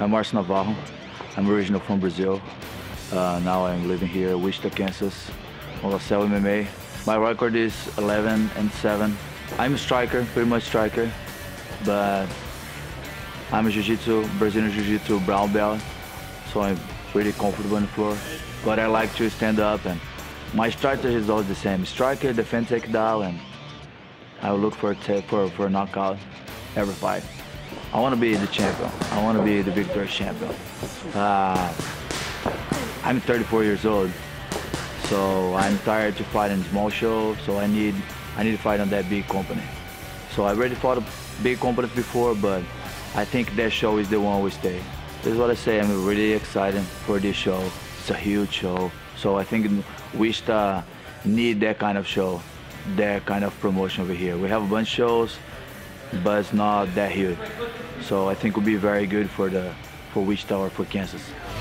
I'm Marcio Navarro. I'm originally from Brazil. Now I'm living here in Wichita, Kansas, on LaSalle MMA. My record is 11-7. I'm a striker, pretty much striker, but I'm a jiu-jitsu, Brazilian jiu-jitsu brown belt, so I'm pretty comfortable on the floor. But I like to stand up, and my strategy is always the same: striker, defend, takedown, and I look for a knockout every fight. I want to be the champion. I want to be the Big Bird champion. I'm 34 years old, so I'm tired to fight in small shows. So I need to fight on that big company. So I already fought big companies before, but I think that show is the one we stay. This is what I say. I'm really excited for this show. It's a huge show. So I think Wichita need that kind of show, that kind of promotion over here. We have a bunch of shows, but it's not that huge. So I think it will be very good for Wichita or for Kansas.